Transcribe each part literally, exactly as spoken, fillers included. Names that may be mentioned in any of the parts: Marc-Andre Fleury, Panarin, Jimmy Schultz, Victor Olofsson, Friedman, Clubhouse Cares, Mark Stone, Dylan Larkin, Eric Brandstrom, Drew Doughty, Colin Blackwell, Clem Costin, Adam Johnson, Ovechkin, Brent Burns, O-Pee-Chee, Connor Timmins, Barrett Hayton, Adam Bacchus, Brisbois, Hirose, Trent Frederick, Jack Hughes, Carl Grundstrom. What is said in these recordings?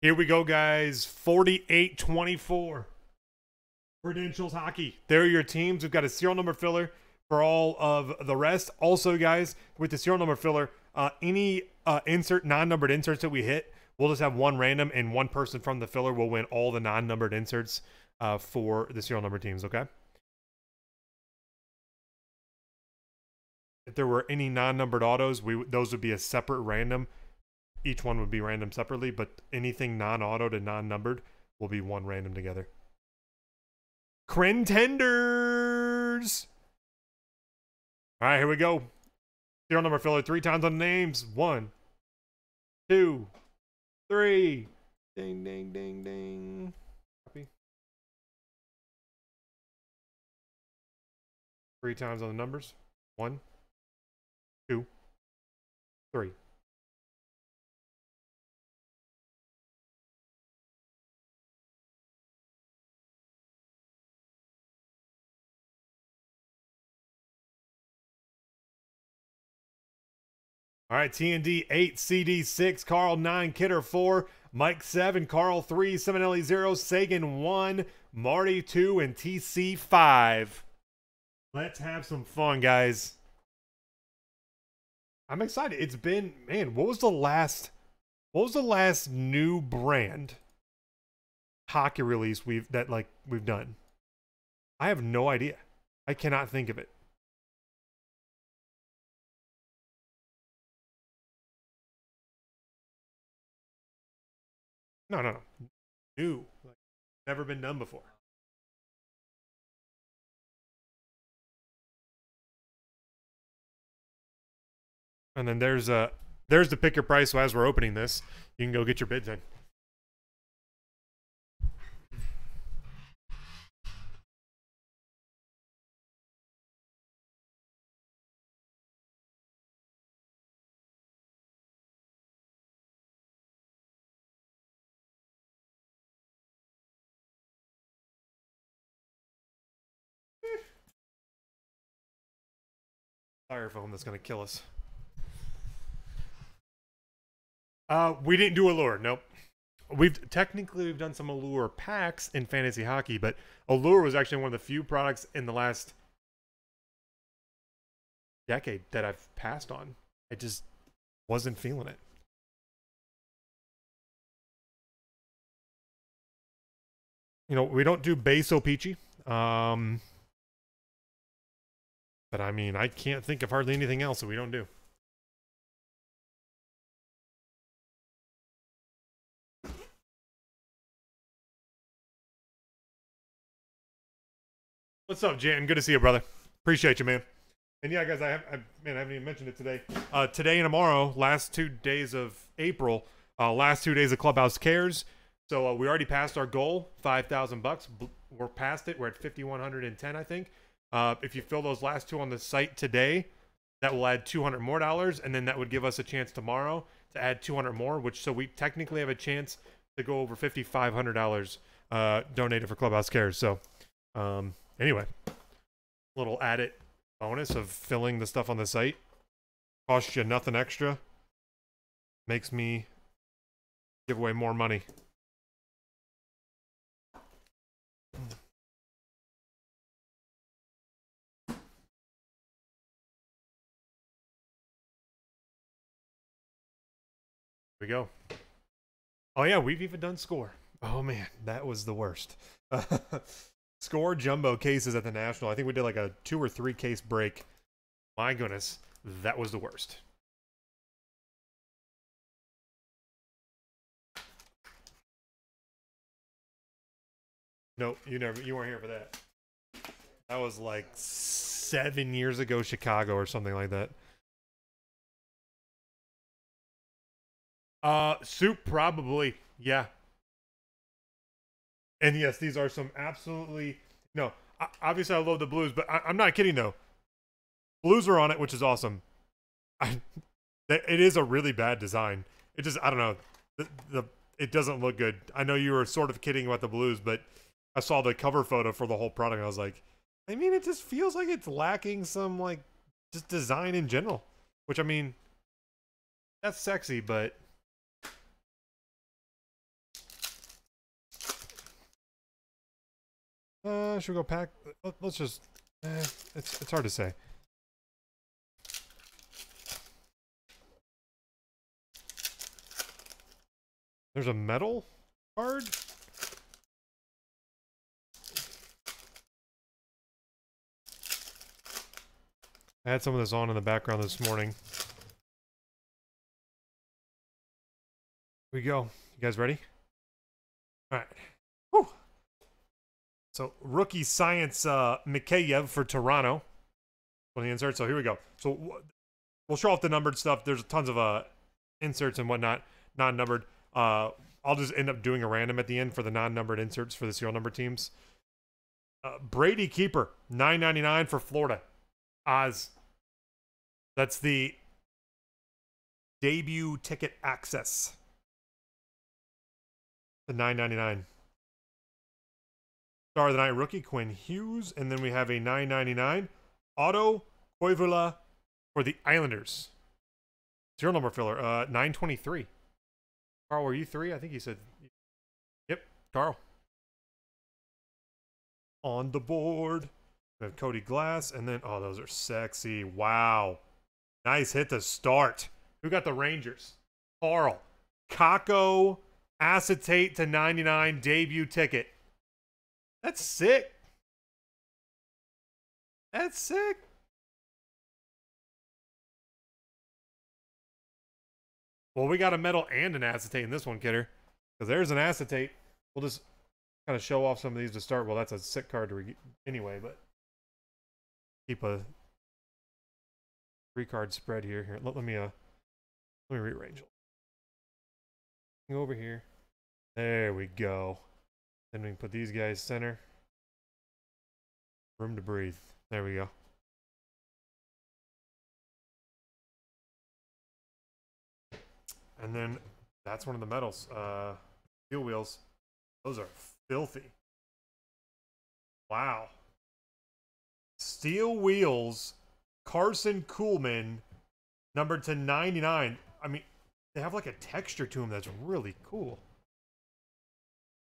Here we go, guys. forty-eight twenty-four. Credentials Hockey. They're your teams. We've got a serial number filler for all of the rest. Also, guys, with the serial number filler, uh, any uh, insert, non-numbered inserts that we hit, we'll just have one random, and one person from the filler will win all the non-numbered inserts uh, for the serial number teams, okay? If there were any non-numbered autos, we those would be a separate random. Each one would be random separately, but anything non-auto to non-numbered will be one random together. Crentenders! All right, here we go. Serial number filler three times on the names. One, two, three. Ding, ding, ding, ding. Copy. Three times on the numbers. One, two, three. All right, T N D eight, C D six, Carl nine, Kidder four, Mike seven, Carl three, Simonelli zero, Sagan one, Marty two, and T C five. Let's have some fun, guys. I'm excited. It's been, man, what was the last, what was the last new brand hockey release we've, that like we've done? I have no idea. I cannot think of it. No, no, no. New. Like, never been done before. And then there's uh, there's the pick your price. So as we're opening this, you can go get your bids in. Styrofoam that's gonna kill us. Uh, we didn't do Allure. Nope. We've technically we've done some Allure packs in fantasy hockey, but Allure was actually one of the few products in the last decade that I've passed on. I just wasn't feeling it. You know, we don't do base O-Pee-Chee. Um, but I mean, I can't think of hardly anything else that we don't do. What's up, Jan? Good to see you, brother. Appreciate you, man. And yeah, guys, I, have, I, man, I haven't even mentioned it today. Uh, today and tomorrow, last two days of April, uh, last two days of Clubhouse Cares. So uh, we already passed our goal, five thousand bucks. We're past it. We're at fifty-one ten, I think. Uh, if you fill those last two on the site today, that will add two hundred more dollars, and then that would give us a chance tomorrow to add two hundred more, which so we technically have a chance to go over fifty-five hundred dollars uh, donated for Clubhouse Cares. So, um... anyway, little added bonus of filling the stuff on the site. Costs you nothing extra. Makes me give away more money. Here we go. Oh yeah, we've even done score. Oh man, that was the worst. Score jumbo cases at the National. I think we did like a two or three case break. My goodness, that was the worst. Nope, you never, you weren't here for that. That was like seven years ago, Chicago or something like that. Uh, soup probably, yeah. And yes, these are some absolutely... No, obviously I love the Blues, but I, I'm not kidding, though. Blues are on it, which is awesome. I, it is a really bad design. It just, I don't know. The, the It doesn't look good. I know you were sort of kidding about the Blues, but I saw the cover photo for the whole product, and I was like, I mean, it just feels like it's lacking some, like, just design in general. Which, I mean, that's sexy, but... Uh, should we go pack? Let's just... Eh, it's, it's hard to say. There's a metal card? I had some of this on in the background this morning. Here we go. You guys ready? All right. Whew. So rookie science uh, Mikheyev for Toronto. On the insert. So here we go. So we'll show off the numbered stuff. There's tons of uh, inserts and whatnot, non-numbered. Uh, I'll just end up doing a random at the end for the non-numbered inserts for the serial number teams. Uh, Brady Keeper, nine ninety-nine for Florida. Oz. That's the debut ticket access. The nine ninety-nine. Star of the Night rookie, Quinn Hughes. And then we have a nine ninety-nine. Auto Koivula for the Islanders. Serial number filler, uh, nine twenty-three. Carl, were you three? I think he said... Yep, Carl. On the board. We have Cody Glass, and then... Oh, those are sexy. Wow. Nice hit to start. Who got the Rangers? Carl. Kakko acetate to ninety-nine debut ticket. That's sick. That's sick. Well, we got a metal and an acetate in this one, kidder. Because there's an acetate. We'll just kind of show off some of these to start. Well, that's a sick card to re anyway, but keep a three-card spread here. Here, let, let me uh, let me rearrange it. Over here. There we go. Then we can put these guys center. Room to breathe. There we go. And then that's one of the metals. Uh, steel wheels. Those are filthy. Wow. Steel wheels. Carson Kuhlman. Numbered to ninety-nine. I mean, they have like a texture to them that's really cool.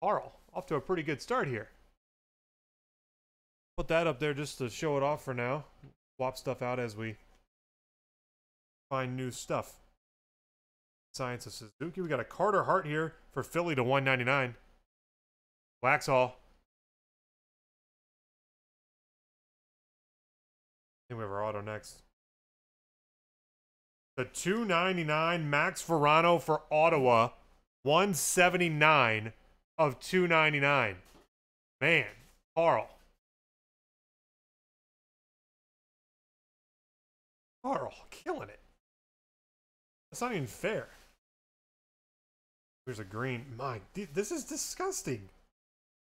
Carl, off to a pretty good start here. Put that up there just to show it off for now. Swap stuff out as we find new stuff. Science of Suzuki. We got a Carter Hart here for Philly to one ninety-nine. Waxhaw. And we have our auto next. The two ninety-nine Max Verano for Ottawa. one seventy-nine of two ninety-nine. Man, Carl. Carl, killing it. That's not even fair. There's a green. My, this is disgusting.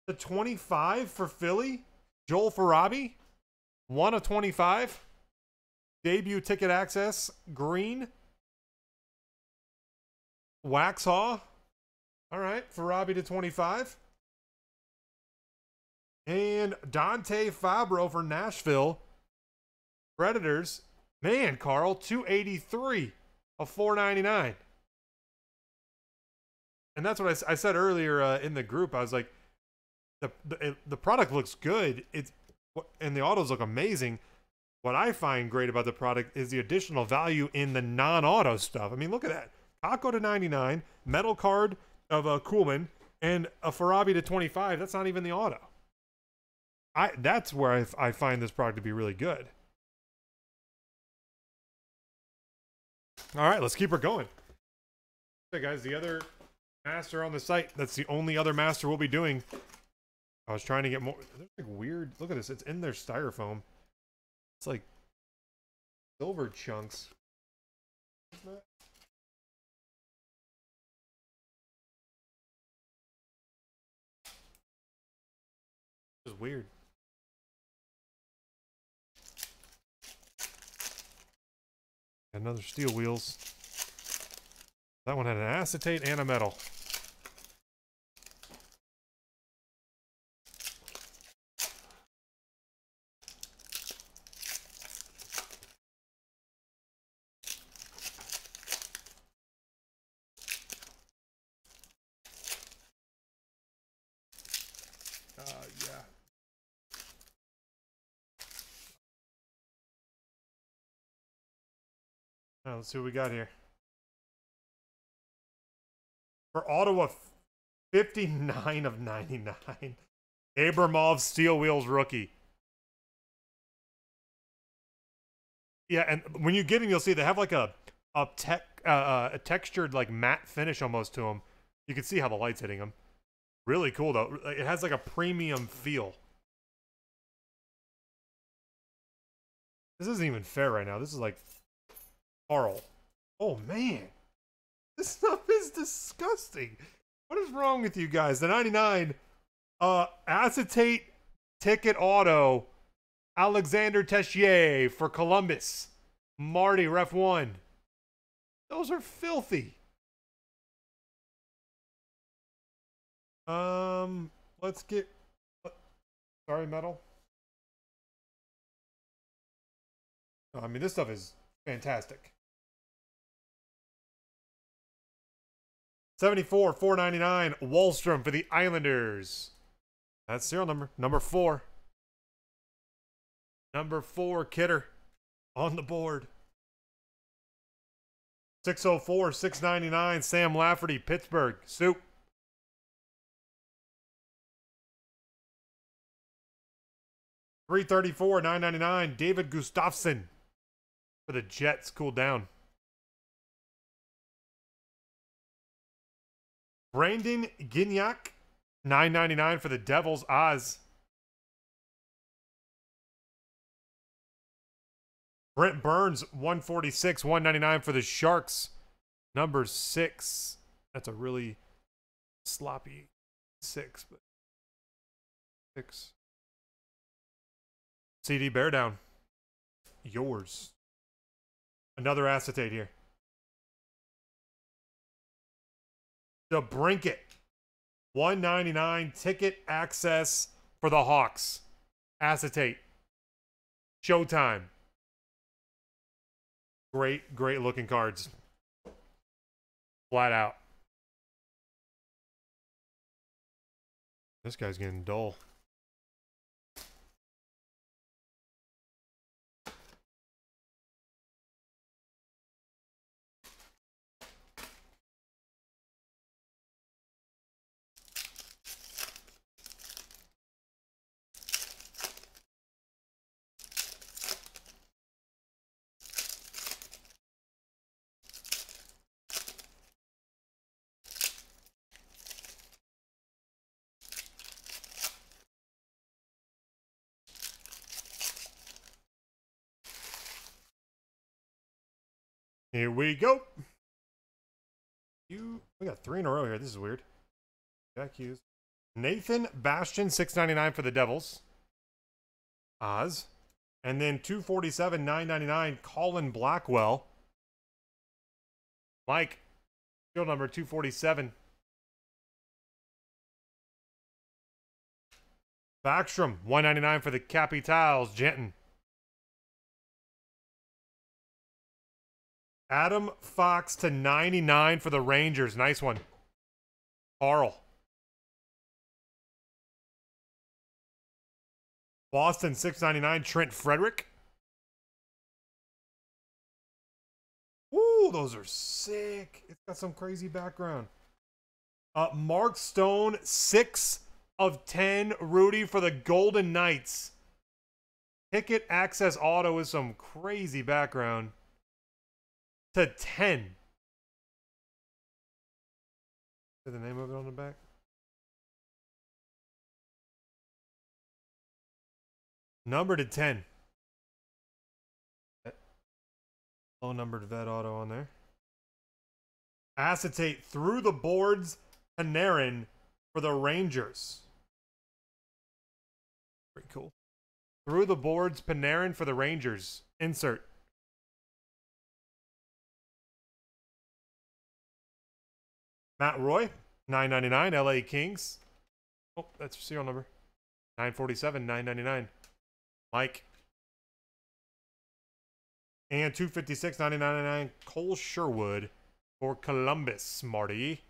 The twenty-five for Philly. Joel Farabi. one of twenty-five. Debut ticket access. Green. Waxhaw. All right. Farabi to twenty-five. And Dante Fabro for Nashville. Predators. Man, Carl. two eighty-three. A four ninety-nine. And that's what I, I said earlier uh, in the group. I was like, the, the, the product looks good. It's, and the autos look amazing. What I find great about the product is the additional value in the non-auto stuff. I mean, look at that. Kakko to ninety-nine, metal card of a Kuhlman, and a Farabi to twenty-five. That's not even the auto. I, that's where I, I find this product to be really good. All right, let's keep her going. Okay, guys, the other master on the site, that's the only other master we'll be doing. I was trying to get more. There's like weird, look at this, it's in their styrofoam. It's like silver chunks. This is weird. Another steel wheels. That one had an acetate and a metal. Uh, yeah. right, let's see what we got here. For Ottawa, fifty-nine of ninety-nine. Abramov, Steel Wheels rookie. Yeah, and when you get him, you'll see they have like a a, tech, uh, a textured like matte finish almost to them. You can see how the light's hitting them. Really cool though. It has like a premium feel. This isn't even fair right now. This is like Carl. Oh man, this stuff is disgusting. What is wrong with you guys? The ninety-nine uh, acetate ticket auto. Alexander Tessier for Columbus. Marty, ref one. Those are filthy. Um, let's get... Sorry, metal. No, I mean, this stuff is fantastic. seventy-four, four ninety-nine, Wahlstrom for the Islanders. That's serial number. Number four. Number four, Kidder, on the board. six oh four, six ninety-nine, Sam Lafferty, Pittsburgh, Soup. three thirty-four, nine ninety-nine, David Gustafsson for the Jets, cool down. Brandon Gignac, nine ninety-nine for the Devils, Oz. Brent Burns, one forty-six, one ninety-nine for the Sharks. Number six. That's a really sloppy six. But six. C D Bear Down. Yours. Another acetate here. DeBrincat. one ninety-nine ticket access for the Hawks. Acetate. Showtime. Great, great looking cards. Flat out. This guy's getting dull. Here we go. You, we got three in a row here. This is weird. Jack Hughes. Nathan Bastian, six ninety-nine for the Devils. Oz. And then two forty-seven, nine ninety-nine, Colin Blackwell. Mike. Field number two forty-seven. Backstrom, one ninety-nine for the Capitals. Jenton. Adam Fox to ninety-nine for the Rangers. Nice one. Carl. Boston, six ninety-nine. Trent Frederick. Ooh, those are sick. It's got some crazy background. Uh, Mark Stone, six of ten. Rudy for the Golden Knights. Ticket access auto with some crazy background. To ten. See the name of it on the back? Number to ten. Low numbered vet auto on there. Acetate through the boards. Panarin for the Rangers. Pretty cool. Through the boards. Panarin for the Rangers. Insert. Matt Roy, nine ninety-nine, L A Kings. Oh, that's your serial number. nine forty-seven, nine ninety-nine. Mike. And two fifty-six, nine ninety-nine, Cole Sherwood for Columbus, Marty.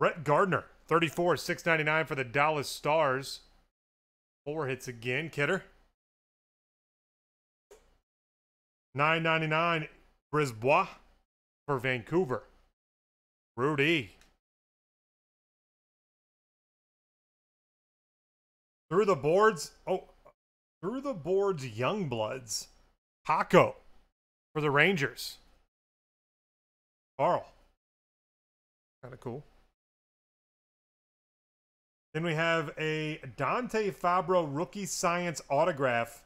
Rhett Gardner, thirty-four, six ninety-nine for the Dallas Stars. Four hits again. Kidder. nine ninety-nine Brisbois for Vancouver. Rudy. Through the boards. Oh, through the boards, Youngbloods. Kakko for the Rangers. Carl. Kind of cool. Then we have a Dante Fabro Rookie Science autograph.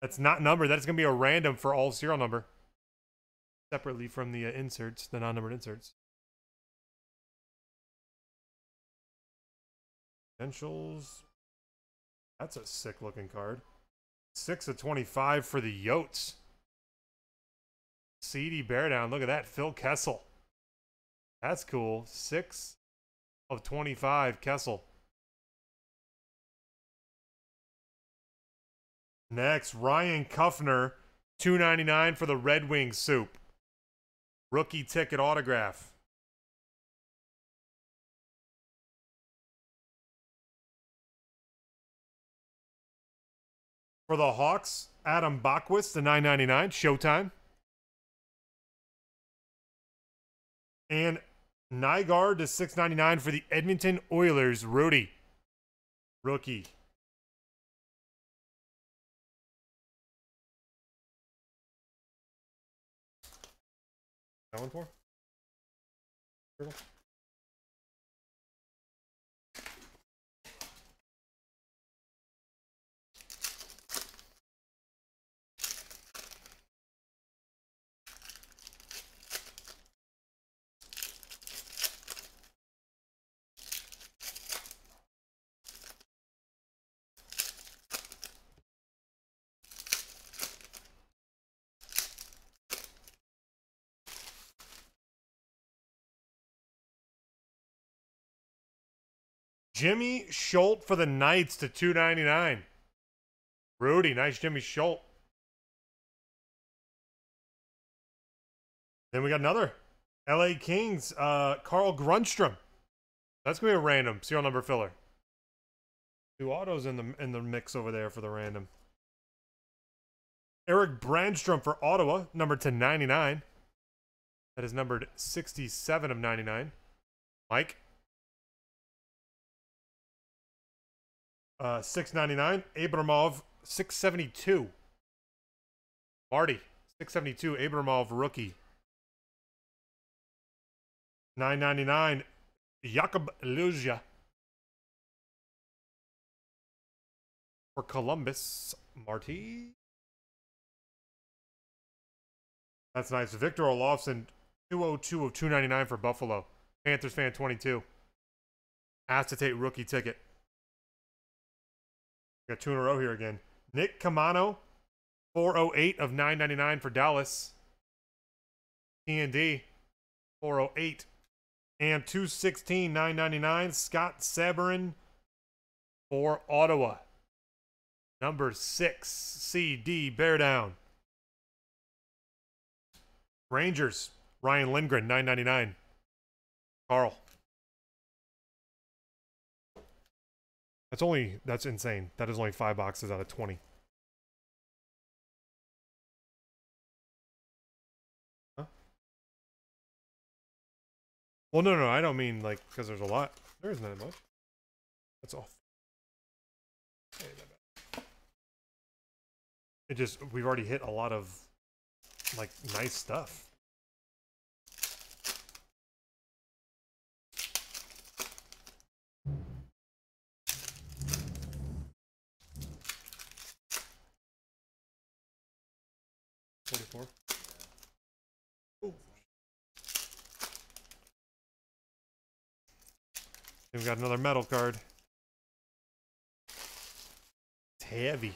That's not numbered. That's going to be a random for all serial number. Separately from the uh, inserts, the non-numbered inserts. Credentials. That's a sick looking card. six of twenty-five for the Yotes. C D Beardown. Look at that. Phil Kessel. That's cool. six of twenty-five Kessel. Next, Ryan Kuffner, two ninety-nine for the Red Wings soup. Rookie ticket autograph. For the Hawks, Adam Bacchus, the nine ninety-nine, Showtime. And Nygaard to six ninety-nine for the Edmonton Oilers, Rudy. Rookie. That one for? Turtle. Jimmy Schultz for the Knights to two ninety-nine. Rudy, nice Jimmy Schultz. Then we got another. L A Kings, uh, Carl Grundstrom. That's going to be a random serial number filler. Two autos in the, in the mix over there for the random. Eric Brandstrom for Ottawa, number to ninety-nine. That is numbered sixty-seven of ninety-nine. Mike. Uh, six ninety-nine, Abramov, six seventy-two. Marty, six seventy-two, Abramov, rookie. nine ninety-nine, Jakub Luja. For Columbus, Marty. That's nice. Victor Olofsson, two oh two of two ninety-nine for Buffalo. Panthers fan twenty-two. Acetate rookie ticket. Got two in a row here again. Nick Camano, four oh eight of nine ninety-nine for Dallas. T N D, four oh eight. And two sixteen, nine ninety-nine. Scott Sabarin for Ottawa. Number six, C D Beardown. Rangers, Ryan Lindgren, nine ninety-nine. Carl. That's only, that's insane. That is only five boxes out of twenty. Huh? Well, no, no, I don't mean like, because there's a lot. There isn't that much. That's off. It just, we've already hit a lot of like nice stuff. forty-four. Ooh. Then we got another metal card. It's heavy.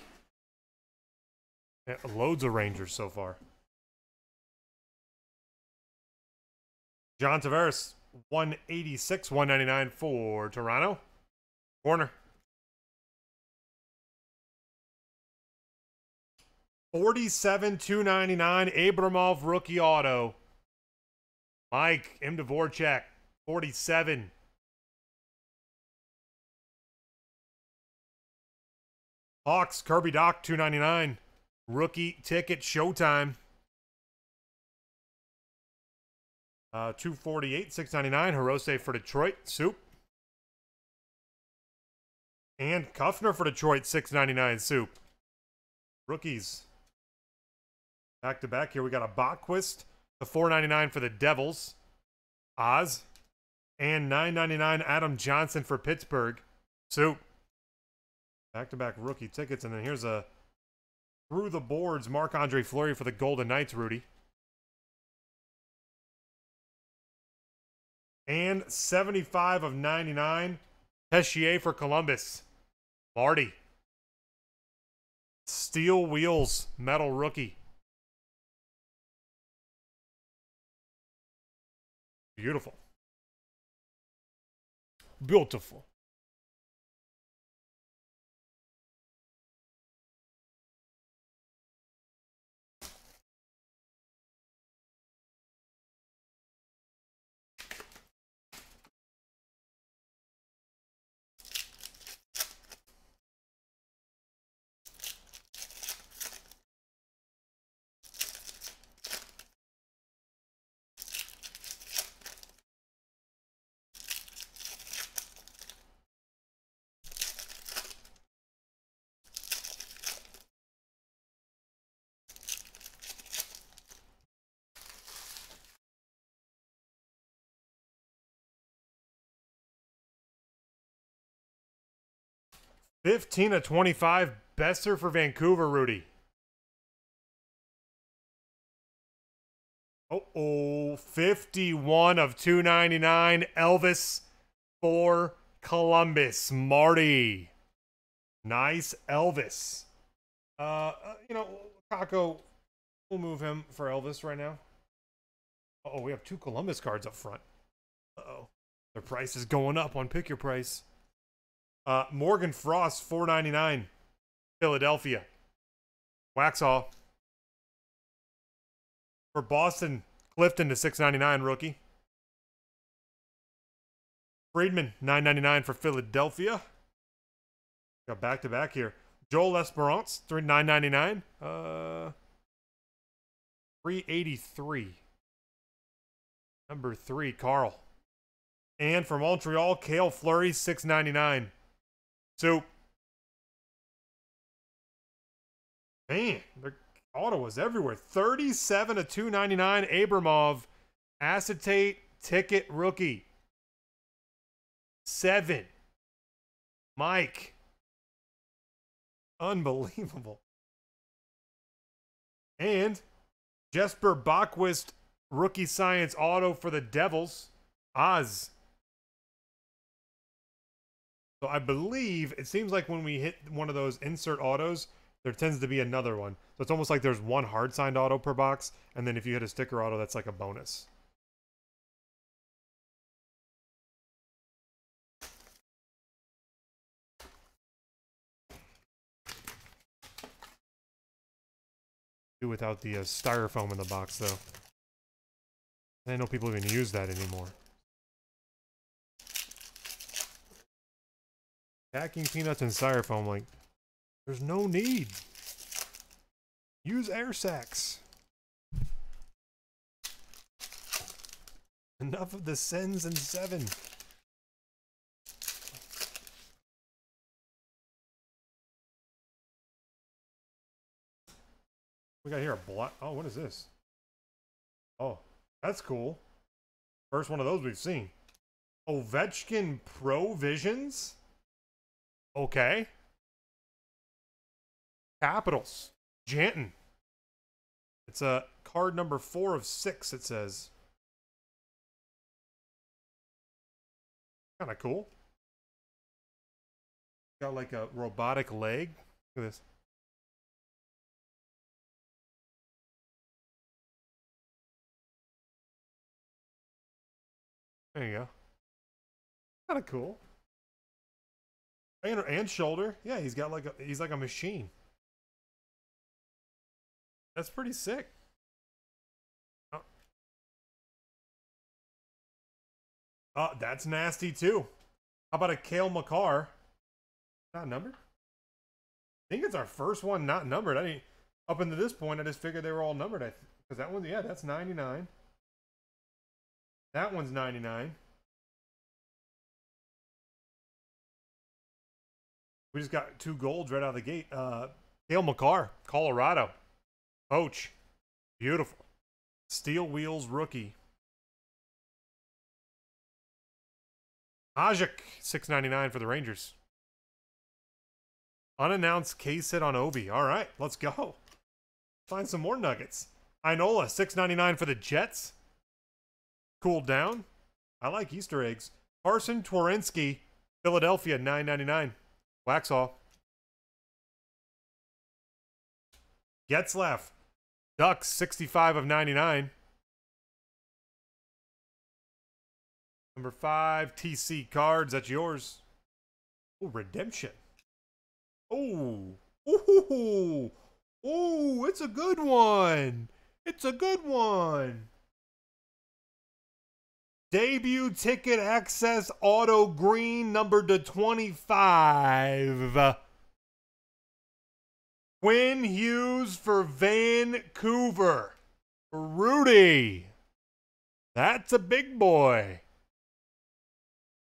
Yeah, loads of Rangers so far. John Tavares, one eighty-six, one ninety-nine for Toronto. Corner. forty-seven, two ninety-nine, Abramov rookie auto. Mike M. Dvorak, forty-seven, Hawks, Kirby Dach, two ninety-nine. Rookie ticket, showtime. Uh, two forty-eight, six ninety-nine. Hirose for Detroit, Soup. And Kuffner for Detroit, six ninety-nine, Soup. Rookies. Back to back here. We got a Bachquist, the four ninety-nine for the Devils, Oz. And nine ninety-nine Adam Johnson for Pittsburgh, Soup. Back-to-back rookie tickets. And then here's a through the boards Marc-Andre Fleury for the Golden Knights, Rudy. And seventy-five of ninety-nine Tessier for Columbus, Marty. Steel Wheels metal rookie. Beautiful. Beautiful. fifteen of twenty-five, Besser for Vancouver, Rudy. Uh-oh, fifty-one of two ninety-nine, Elvis for Columbus, Marty. Nice, Elvis. Uh, uh, you know, Kakko, we'll move him for Elvis right now. Uh-oh, we have two Columbus cards up front. Uh-oh, their price is going up on Pick Your Price. Uh, Morgan Frost, four ninety-nine, Philadelphia. Waxhaw. For Boston, Clifton to six ninety-nine, rookie. Friedman, nine ninety-nine for Philadelphia. Got back-to-back here. Joel L'Esperance, nine ninety-nine. Uh, three eighty-three. Number three, Carl. And for Montreal, Cale Fleury, six ninety-nine. So, man, their auto was everywhere. thirty-seven of two ninety-nine, Abramov, acetate ticket rookie. Seven. Mike. Unbelievable. And Jesper Bachquist, rookie science auto for the Devils, Oz. So I believe it seems like when we hit one of those insert autos, there tends to be another one. So it's almost like there's one hard signed auto per box. And then if you hit a sticker auto, that's like a bonus. Do without the uh, styrofoam in the box though. I know people even use that anymore. Packing peanuts and styrofoam, like, there's no need. Use air sacs. Enough of the sins and seven. We got here a block. Oh, what is this? Oh, that's cool. First one of those we've seen. Ovechkin Provisions? Okay. Capitals. Janton. It's a uh, card number four of six, it says. Kind of cool. Got like a robotic leg. Look at this. There you go. Kind of cool. And, and shoulder. Yeah, he's got like a, he's like a machine. That's pretty sick. Oh, oh that's nasty too. How about a Cale Makar? Not numbered. I think it's our first one not numbered. I mean, up until this point, I just figured they were all numbered. I because that one, yeah, that's ninety-nine. That one's ninety-nine. We just got two golds right out of the gate. Uh, Cale Makar, Colorado. Coach, beautiful. Steel Wheels rookie. Hajuk, six ninety-nine for the Rangers. Unannounced K-Sit on Obi. All right, let's go. Find some more nuggets. Ainola, six ninety-nine for the Jets. Cooled down. I like Easter eggs. Carson Twierensky, Philadelphia, nine ninety-nine. Waxhaw. Getzlaf. Ducks, sixty-five of ninety-nine. Number five, T C Cards. That's yours. Oh, Redemption. Oh. Ooh. Ooh, it's a good one. It's a good one. Debut ticket access auto green number to twenty-five. Quinn Hughes for Vancouver. Rudy. That's a big boy.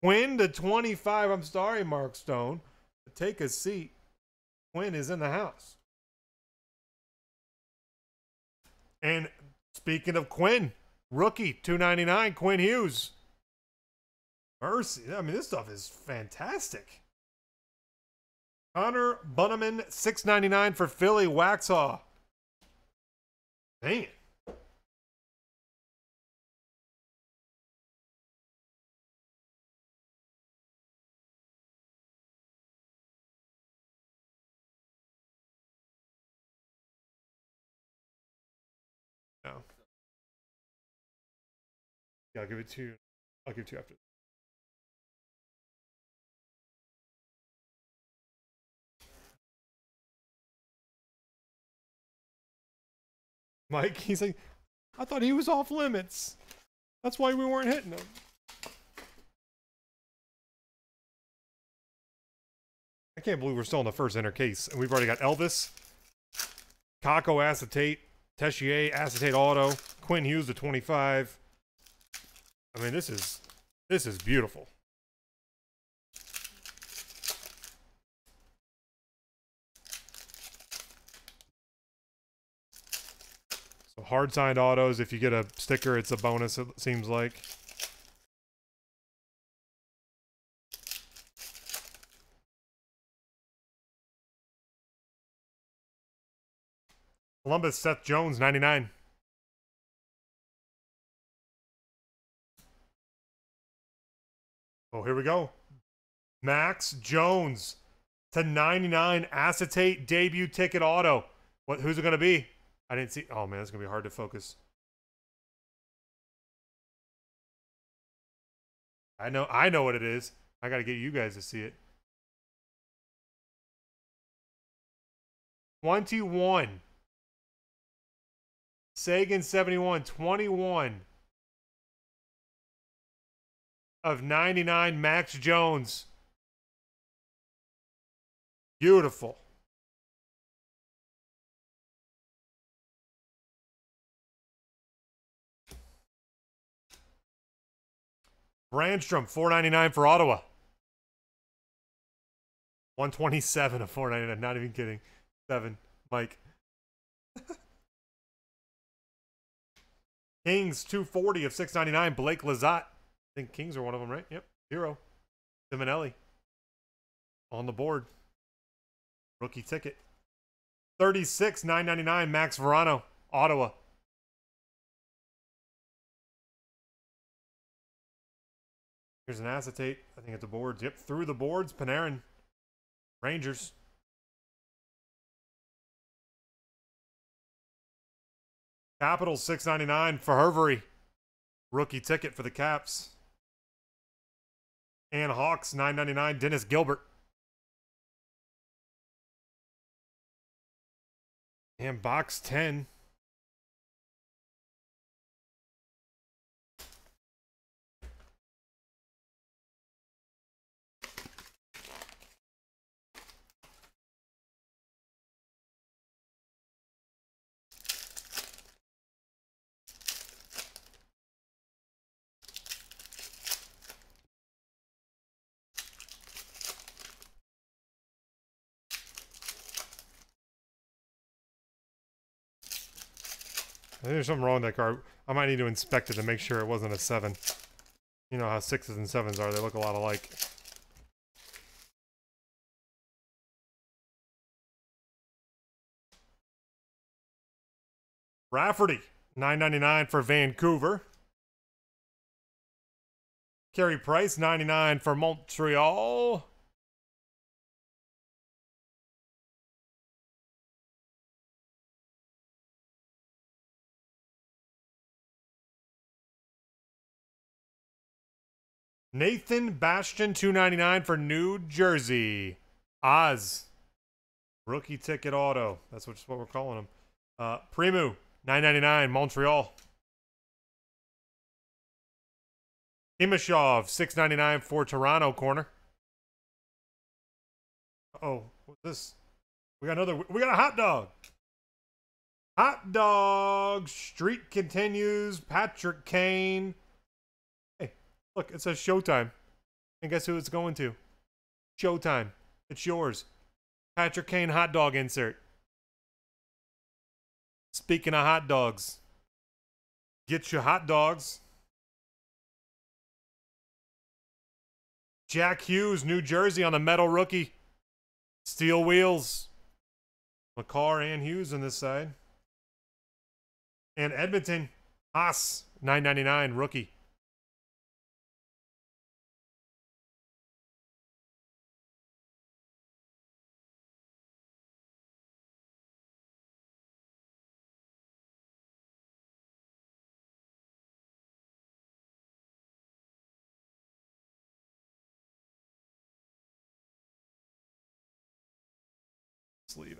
Quinn to twenty-five. I'm sorry, Mark Stone. Take a seat. Quinn is in the house. And speaking of Quinn, rookie, two ninety-nine, Quinn Hughes. Mercy. I mean, this stuff is fantastic. Connor Bunneman, six ninety-nine for Philly, Waxhaw. Dang it. No. Yeah, I'll give it to you. I'll give it to you after. Mike, he's like, I thought he was off limits. That's why we weren't hitting him. I can't believe we're still in the first inner case. And we've already got Elvis, Kakko acetate, Tessier, acetate auto, Quinn Hughes to twenty-five. I mean, this is this is beautiful. So hard signed autos. If you get a sticker, it's a bonus. It seems like. Columbus, Seth Jones, ninety-nine. Oh, here we go. Max Jones to ninety-nine. Acetate debut ticket auto. What? Who's it going to be? I didn't see. Oh, man, it's going to be hard to focus. I know, I know what it is. I got to get you guys to see it. twenty-one. Sagan seventy-one, twenty-one of ninety-nine, Max Jones. Beautiful. Brandstrom, four ninety-nine for Ottawa. one twenty-seven of four ninety-nine, not even kidding. Seven, Mike. Kings, two forty of six ninety-nine, Blake Lizotte. I think Kings are one of them, right? Yep, zero. Simonelli on the board. Rookie ticket. thirty-six, nine ninety-nine, Max Verano, Ottawa. Here's an acetate. I think at the boards. Yep, through the boards. Panarin, Rangers. Capitals, six ninety-nine for Hervery. Rookie ticket for the Caps. And Hawks, nine ninety-nine, Dennis Gilbert. And box ten. There's something wrong with that card. I might need to inspect it to make sure it wasn't a seven. You know how sixes and sevens are. They look a lot alike. Rafferty, nine ninety-nine for Vancouver. Carey Price, ninety-nine for Montreal. Nathan Bastian, two ninety-nine for New Jersey. Oz. Rookie ticket auto. That's what, just what we're calling him. Uh, Primu, nine ninety-nine, Montreal. Imashov, six ninety-nine for Toronto corner. Uh-oh, what's this? We got another, we got a hot dog. Hot dog streak continues. Patrick Kane. Hey, look, it says Showtime. And guess who it's going to? Showtime. It's yours. Patrick Kane hot dog insert. Speaking of hot dogs, get your hot dogs. Jack Hughes, New Jersey on the metal rookie. Steel wheels. Makar and Hughes on this side. And Edmonton, Haas, nine ninety-nine, rookie. Sleeve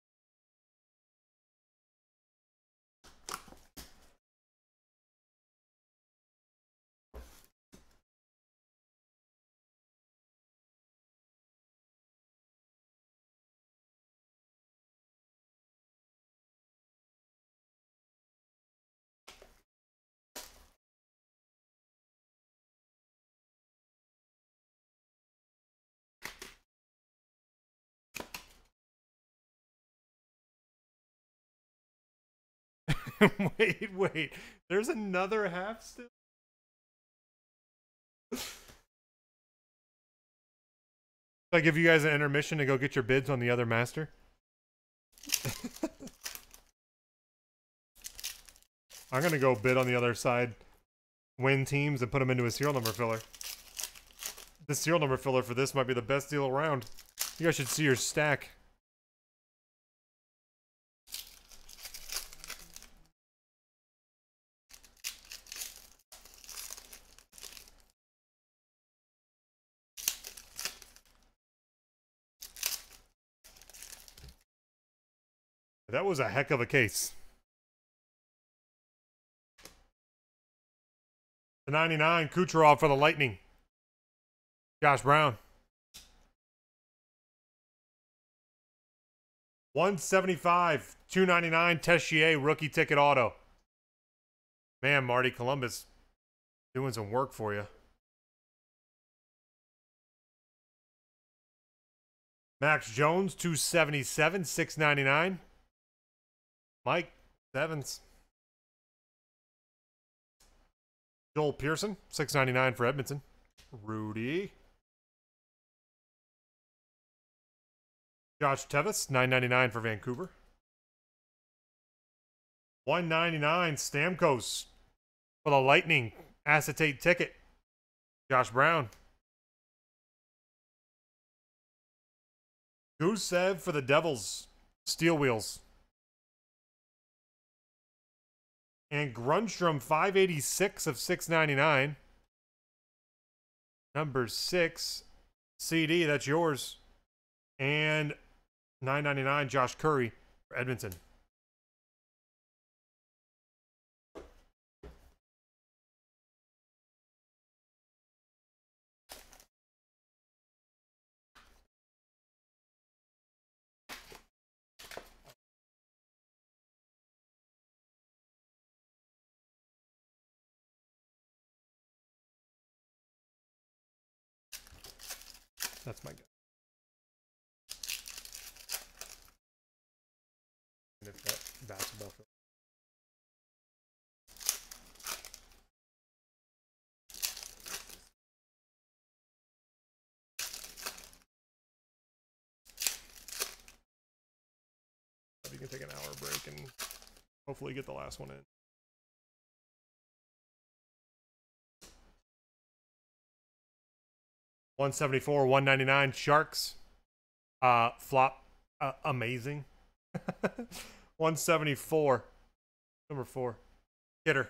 wait, wait. There's another half still? I give you guys an intermission to go get your bids on the other master. I'm going to go bid on the other side, win teams, and put them into a serial number filler. The serial number filler for this might be the best deal around. You guys should see your stack. That was a heck of a case. The ninety-nine, Kucherov for the Lightning. Josh Brown. one seventy-five, two ninety-nine, Tessier, rookie ticket auto. Man, Marty, Columbus doing some work for you. Max Jones, two seventy-seven, six ninety-nine. Mike Sevens. Joel Pearson, six ninety-nine for Edmonton. Rudy. Josh Tevis, nine ninety-nine for Vancouver. one ninety-nine Stamkos for the Lightning. Acetate ticket. Josh Brown. Gusev for the Devils. Steel wheels. And Grundstrom, five eighty-six of six ninety-nine. Number six, C D, that's yours. And nine ninety-nine, Josh Curry for Edmonton. That's my guess. can take an hour break and hopefully get the last one in. one seventy-four, one ninety-nine, Sharks. Uh, flop. Uh, amazing. one seventy-four. Number four. Kidder.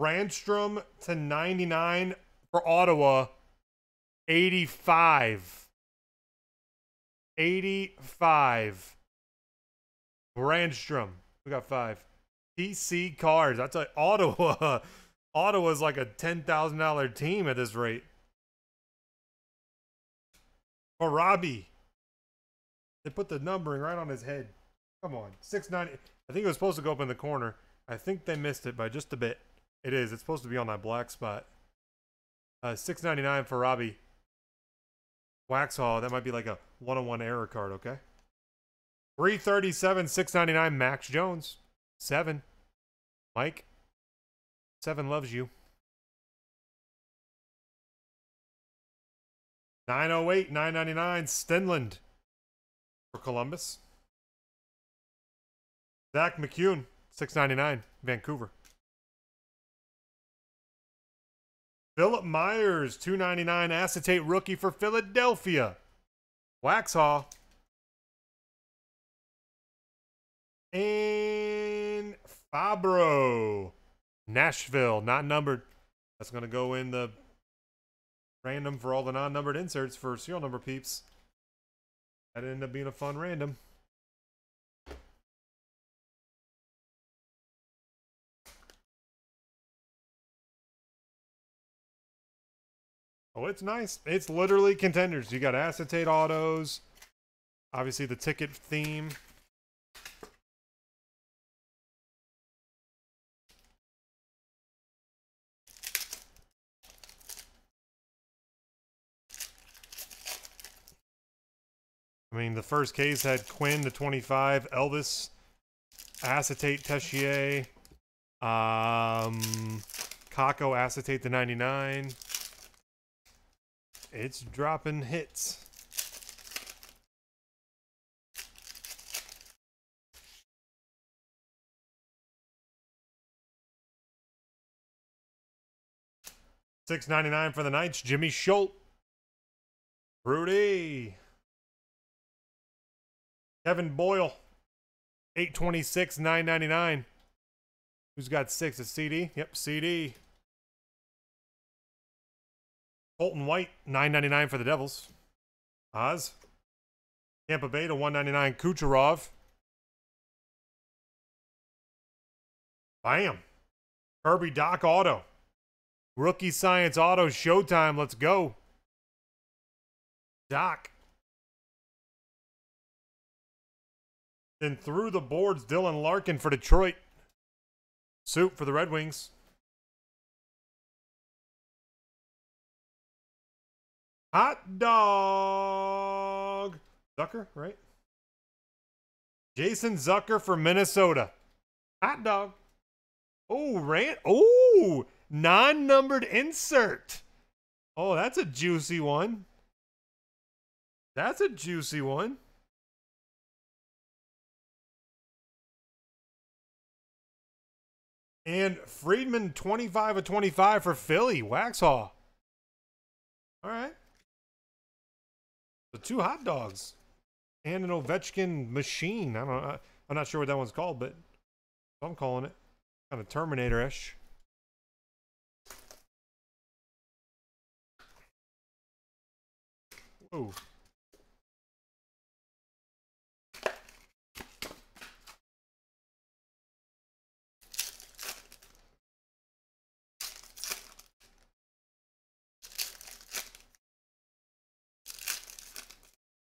Brandstrom to ninety-nine for Ottawa. eighty-five. eighty-five. Brandstrom. We got five. T C Cars. I tell you, Ottawa. Ottawa's like a ten thousand dollar team at this rate. Farabi. They put the numbering right on his head. Come on. six ninety. I think it was supposed to go up in the corner. I think they missed it by just a bit. It is. It's supposed to be on that black spot. Uh, six ninety-nine Farabi. Waxhaw. That might be like a one-on-one error card, okay? three thirty-seven, six ninety-nine Max Jones. seven. Mike. Seven loves you. nine oh eight, nine ninety-nine, Stenlund for Columbus. Zach McCune, six ninety-nine, Vancouver. Philip Myers, two ninety-nine, acetate rookie for Philadelphia. Waxhaw. And Fabro. Nashville, not numbered. That's going to go in the random for all the non-numbered inserts for serial number peeps. That ended up being a fun random. Oh, it's nice. It's literally contenders. You got acetate autos. Obviously the ticket theme. I mean, the first case had Quinn, the twenty-five, Elvis, acetate, Tessier, um, Kakko, acetate, the ninety-nine. It's dropping hits. six ninety-nine for the Knights, Jimmy Schultz. Rudy. Kevin Boyle, eight twenty-six, nine ninety-nine. Who's got six? A C D? Yep, C D. Colton White, nine ninety-nine for the Devils. Oz. Tampa Bay to one ninety-nine, Kucherov. Bam. Kirby Dach auto. Rookie Science auto, Showtime. Let's go. Doc. Then through the boards, Dylan Larkin for Detroit. Soup for the Red Wings. Hot dog. Zucker, right? Jason Zucker for Minnesota. Hot dog. Oh, Rand. Oh, non-numbered insert. Oh, that's a juicy one. That's a juicy one. And Friedman, twenty-five of twenty-five for Philly. Waxhaw. All right. So two hot dogs. And an Ovechkin machine. I don't know. I'm not sure what that one's called, but I'm calling it kind of Terminator-ish. Whoa.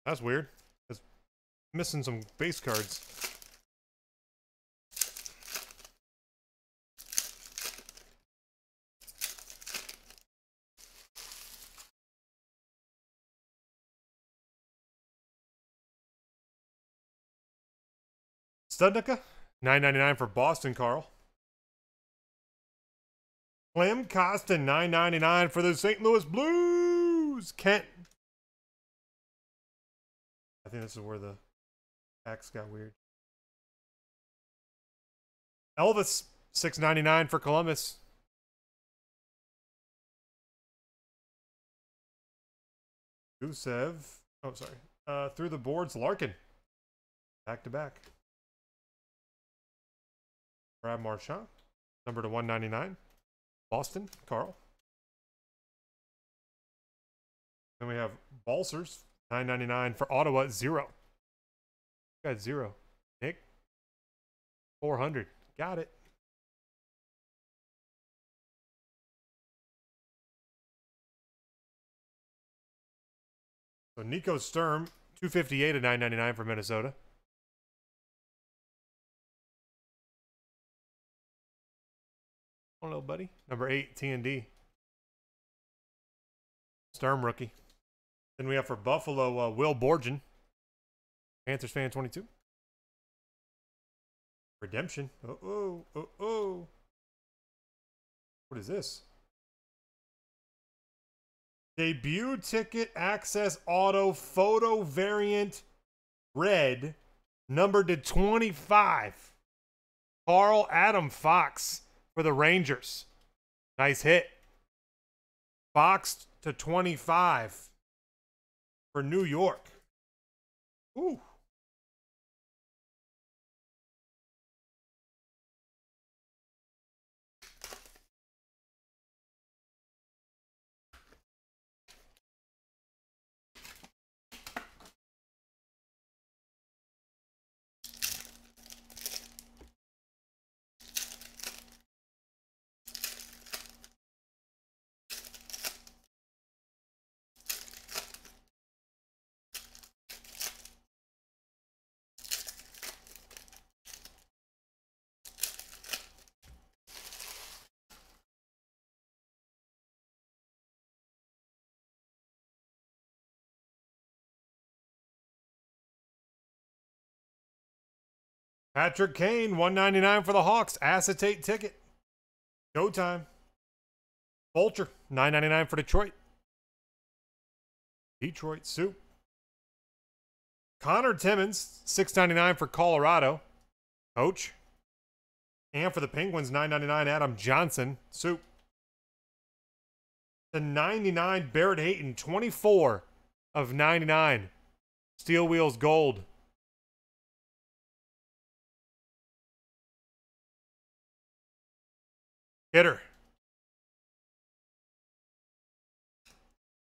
That's weird. It's missing some base cards. Studnicka, nine ninety-nine for Boston, Carl. Clem Costin, nine ninety-nine for the Saint Louis Blues. Kent. I think this is where the packs got weird. Elvis, six ninety-nine for Columbus. Gusev. Oh, sorry. Uh, through the boards, Larkin. Back to back. Brad Marchand. Number to one ninety-nine. Boston, Carl. Then we have Balsers, nine ninety-nine for Ottawa, zero. Got zero. Nick, four hundred. Got it. So Nico Sturm, two fifty-eight of nine ninety-nine for Minnesota. Oh, little buddy. Number eight, T N D. Sturm rookie. Then we have for Buffalo, uh, Will Borgen. Panthers fan twenty-two. Redemption. Oh, oh, oh, oh. What is this? Debut ticket access auto photo variant red, numbered to twenty-five. Carl, Adam Fox for the Rangers. Nice hit. Fox to twenty-five for New York. Ooh. Patrick Kane, one ninety-nine for the Hawks. Acetate ticket. Go time. Vulture, nine ninety-nine for Detroit. Detroit Soup. Connor Timmins, six ninety-nine for Colorado. Coach. And for the Penguins, nine ninety-nine, Adam Johnson. Soup. The ninety-nine, Barrett Hayton, twenty-four of ninety-nine. Steel Wheels Gold. Hitter.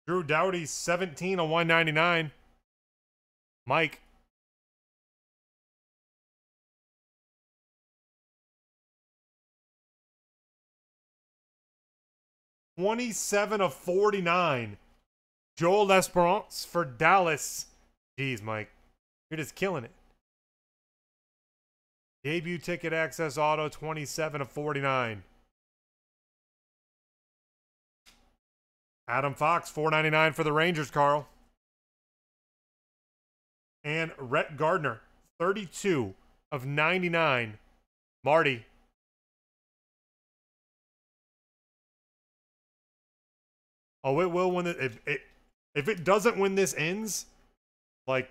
Drew Doughty, seventeen on one ninety-nine. Mike. twenty-seven of forty-nine. Joel L'Esperance for Dallas. Jeez, Mike. You're just killing it. Debut ticket access auto, twenty-seven of forty-nine. Adam Fox, four ninety-nine for the Rangers, Carl. And Rhett Gardner, thirty-two of ninety-nine. Marty. Oh, it will win it. If it, if it doesn't win this ends, like,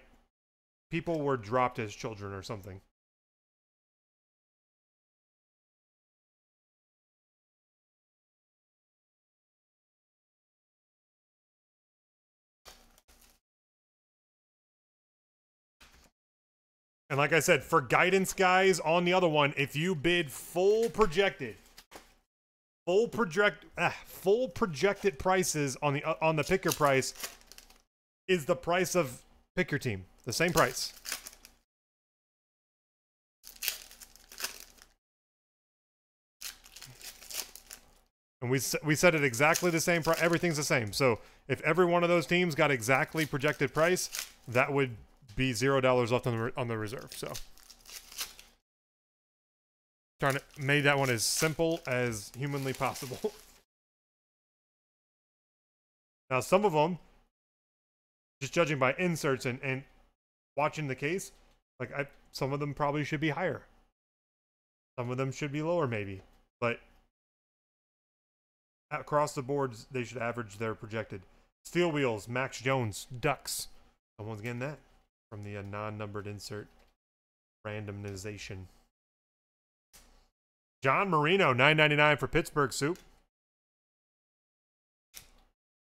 people were dropped as children or something. And like I said, for guidance, guys, on the other one, if you bid full projected, full project, ah, full projected prices on the uh, on the picker price, is the price of picker team the same price? And we we set it exactly the same. Everything's the same. So if every one of those teams got exactly projected price, that would be zero dollars left on the on the reserve. So, trying to make that one as simple as humanly possible. Now, some of them, just judging by inserts and and watching the case, like I, some of them probably should be higher. Some of them should be lower, maybe. But across the boards, they should average their projected. Steel Wheels, Max Jones, Ducks. Someone's getting that. from the uh, non-numbered insert randomization. John Marino, nine ninety-nine for Pittsburgh Soup.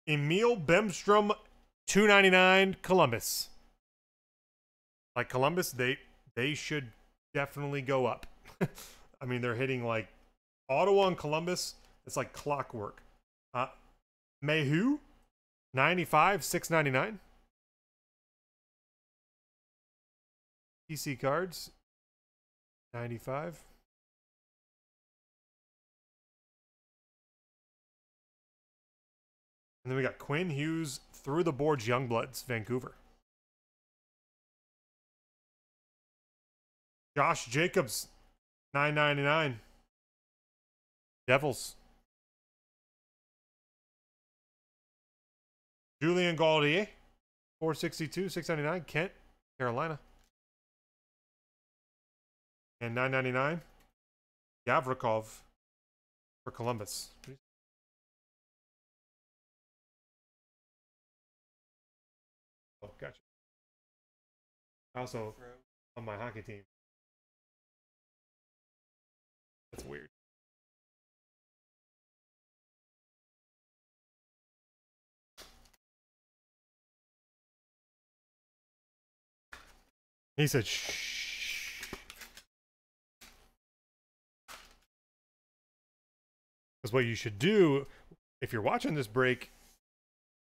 Emil Bemstrom, two ninety-nine, Columbus. Like Columbus, they they should definitely go up. I mean, they're hitting like Ottawa and Columbus. It's like clockwork. Uh, Mayhew, ninety-five, six ninety-nine. P C cards, ninety-five. And then we got Quinn Hughes, through the boards, Youngbloods, Vancouver. Josh Jacobs, nine ninety-nine. Devils. Julien Gaudier, four sixty-two, six ninety-nine. Kent, Carolina. And nine ninety-nine, Gavrikov for Columbus. Oh, gotcha. Also on my hockey team. That's weird. He said, shh. Because what you should do, if you're watching this break,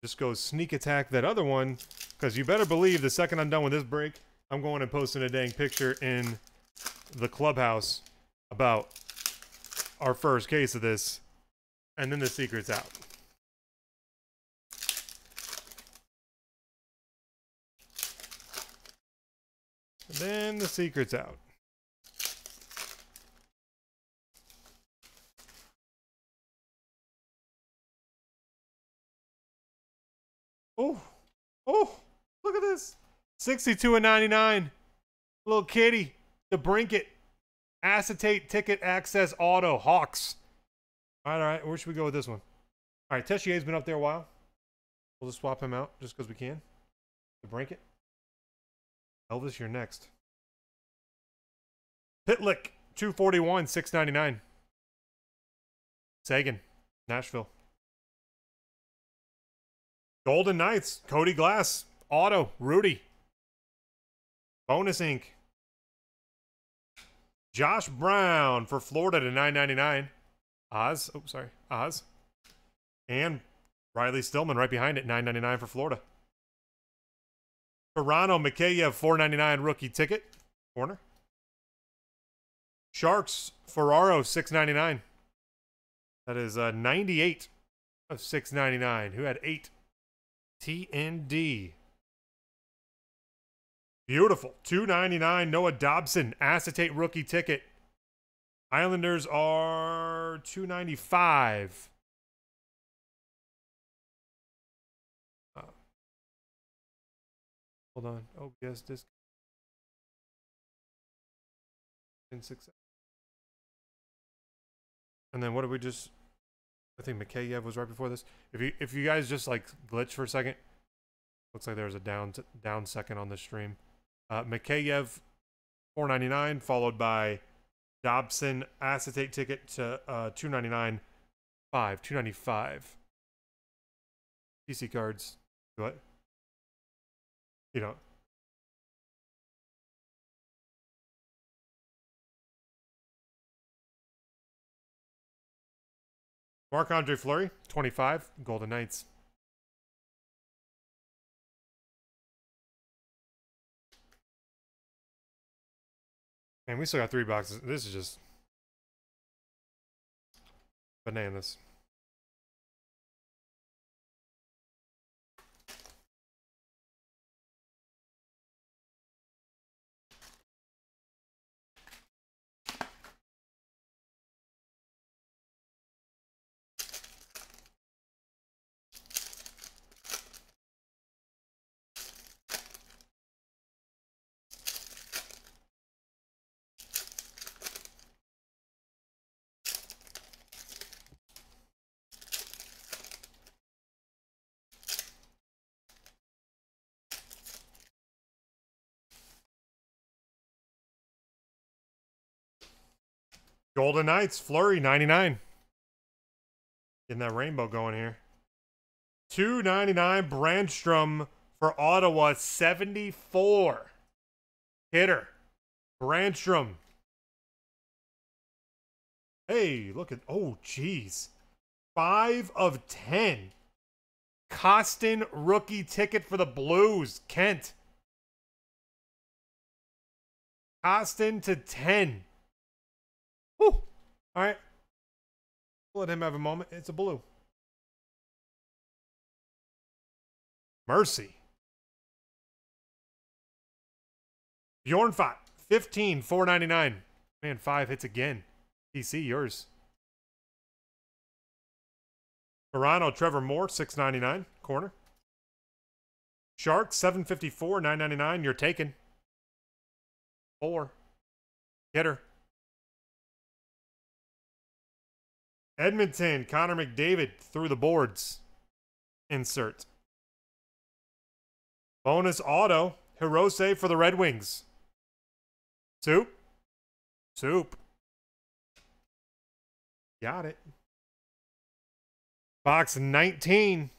just go sneak attack that other one. Because you better believe the second I'm done with this break, I'm going and posting a dang picture in the clubhouse about our first case of this. And then the secret's out. Then the secret's out. Oh, oh, look at this. sixty-two and ninety-nine. Little kitty, DeBrinket. Acetate ticket access auto Hawks. All right, all right. Where should we go with this one? All right, Tessier's been up there a while. We'll just swap him out just because we can. DeBrinket. Elvis, you're next. Pitlick, two forty-one, six ninety-nine. Sagan, Nashville. Golden Knights, Cody Glass, auto, Rudy. Bonus Incorporated. Josh Brown for Florida to nine ninety-nine. Oz, oh, sorry, Oz. And Riley Stillman right behind it, nine ninety-nine for Florida. Verano, Mikheyev, four ninety-nine rookie ticket. Corner. Sharks, Ferraro, six ninety-nine. That is uh, ninety-eight of six ninety-nine. Who had eight? T N D. Beautiful. two ninety-nine, Noah Dobson, acetate rookie ticket. Islanders are two ninety-five. Hold on. Oh, yes, this. In six. And then what did we just? I think Mikheyev was right before this. If you if you guys just like glitch for a second, looks like there's a down down second on the stream. Uh, Mikheyev, four ninety-nine, followed by Dobson acetate ticket to uh, two ninety-nine, five two ninety-five. P C cards. What? You know. Marc-Andre Fleury, twenty-five, Golden Knights. And we still got three boxes. This is just bananas. Golden Knights, Fleury, ninety-nine. Getting that rainbow going here. two ninety-nine, Brandstrom for Ottawa, seventy-four. Hitter, Brandstrom. Hey, look at, oh, geez. five of ten. Costin rookie ticket for the Blues, Kent. Costin to ten. Woo. All right. Let him have a moment. It's a blue. Mercy. Bjornfot, fifteen, four ninety-nine. Man, five hits again. T C, yours. Toronto, Trevor Moore, six ninety-nine. Corner. Sharks, seven fifty-four, nine ninety-nine. You're taken. Four. Hitter. Edmonton, Connor McDavid through the boards. Insert. Bonus auto, Hirose for the Red Wings. Soup. Soup. Got it. Box nineteen.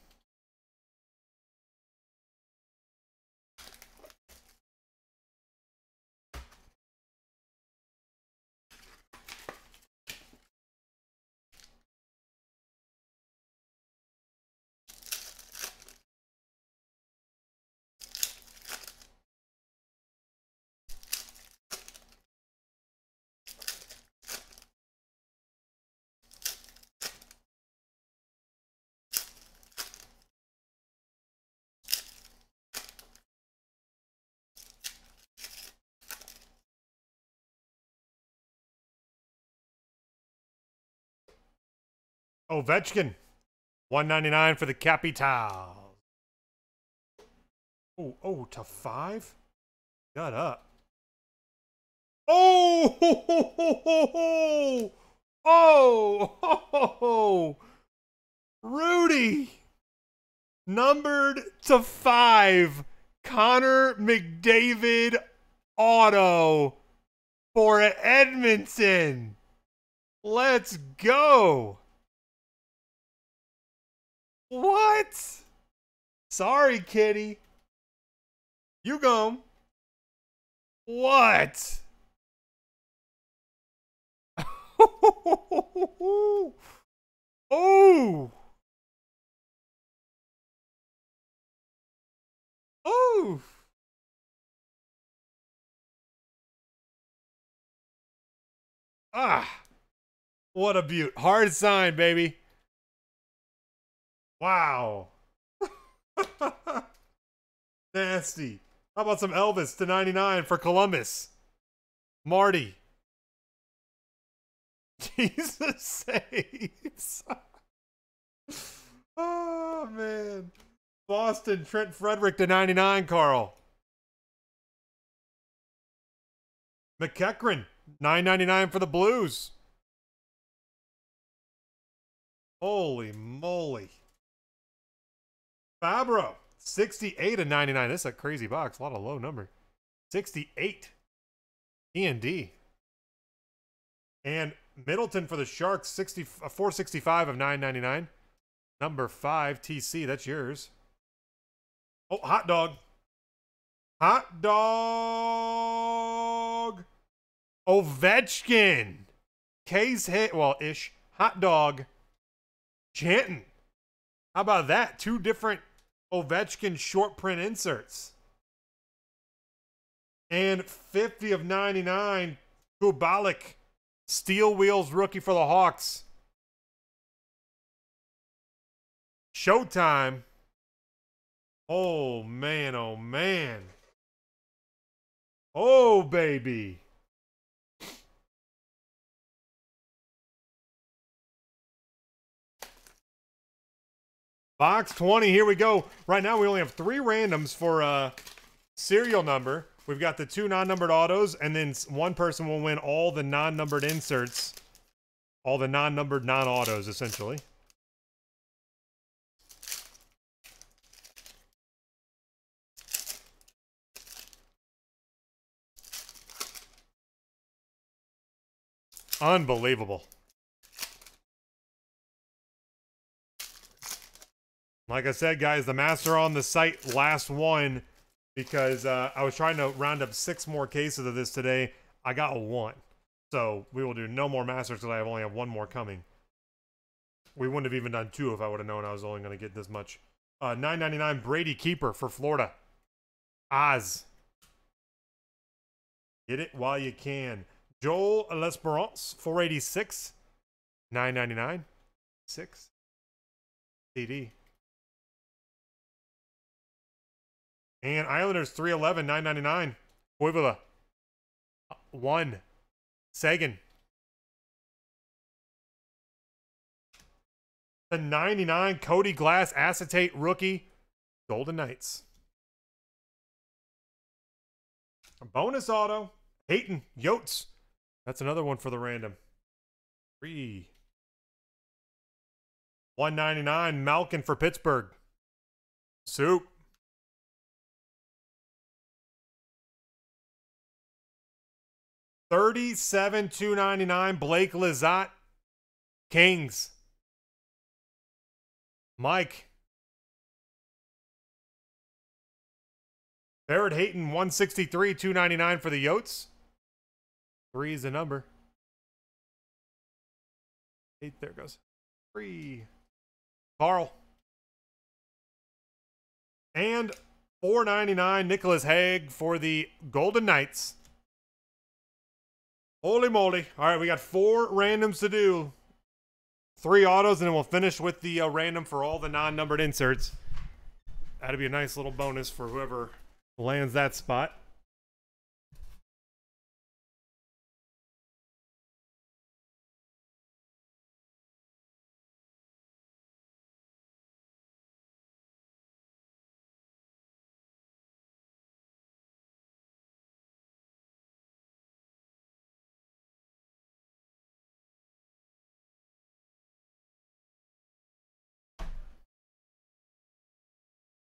Ovechkin, one ninety-nine for the Capitals. Oh, oh, to five? Shut up. Oh, ho, ho, ho, ho. Oh, ho, ho, ho. Rudy, numbered to five. Connor McDavid auto for Edmonton. Let's go. What? Sorry, kitty. You go. What? Oh. Oh. Ah. What a beaut. Hard sign, baby. Wow. Nasty. How about some Elvis to ninety-nine for Columbus? Marty. Jesus saves. Oh, man. Boston, Trent Frederick to ninety-nine, Carl. McEachran, nine ninety-nine for the Blues. Holy moly. Fabro, sixty-eight of ninety-nine. That's a crazy box. A lot of low number. sixty-eight. E and D. And Middleton for the Sharks, four sixty-five of nine ninety-nine. Number five, T C. That's yours. Oh, hot dog. Hot dog. Ovechkin. K's hit. Well, ish. Hot dog. Chanton. How about that? Two different Ovechkin short print inserts. And fifty of ninety-nine, Kubalik, Steel Wheels rookie for the Hawks. Showtime. Oh, man, oh, man. Oh, baby. Box twenty, here we go. Right now we only have three randoms for uh, serial number. We've got the two non-numbered autos, and then one person will win all the non-numbered inserts. All the non-numbered non-autos, essentially. Unbelievable. Like I said, guys, the masks are on the site, last one, because uh, I was trying to round up six more cases of this today. I got one. So we will do no more masters because I only have one more coming. We wouldn't have even done two if I would have known I was only going to get this much. Uh, nine ninety-nine Brady Keeper for Florida. Oz. Get it while you can. Joel L'Esperance, four eighty-six. nine ninety-nine. six. C D. And Islanders, three eleven. nine ninety-nine. Koivula. one. Sagan. The ninety-nine Cody Glass acetate rookie, Golden Knights. A bonus auto, Hayton Yotes. That's another one for the random. Three. one ninety-nine Malkin for Pittsburgh. Soup. thirty-seven two ninety-nine Blake Lizotte, Kings. Mike. Barrett Hayton, one sixty-three two ninety-nine for the Yotes. Three is the number. Eight, there it goes. Three. Carl. And four ninety-nine Nicholas Haig for the Golden Knights. Holy moly. All right, we got four randoms to do. Three autos, and then we'll finish with the uh, random for all the non-numbered inserts. That'd be a nice little bonus for whoever lands that spot.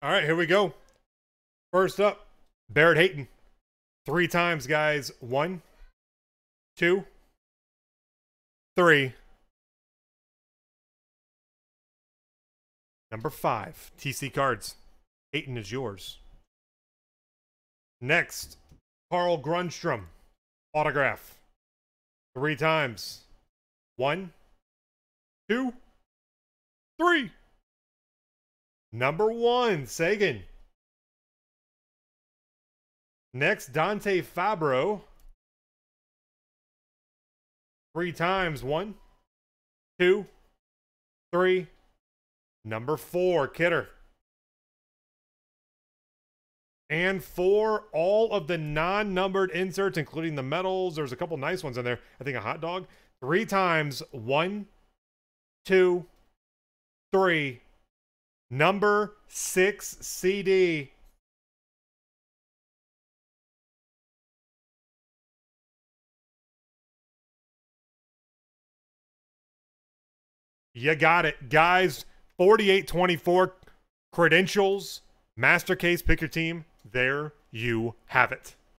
All right, here we go. First up, Barrett Hayton. Three times, guys. One, two, three. Number five, T C Cards. Hayton is yours. Next, Carl Grundstrom. Autograph. Three times. One, two, three. Number one, Sagan. Next, Dante Fabro. Three times. One, two, three. Number four, Kidder. And for all of the non-numbered inserts, including the medals, there's a couple nice ones in there. I think a hot dog. Three times. One, two, three. Number six C D. You got it, guys. forty-eight twenty-four Credentials, Mastercase, pick your team. There you have it.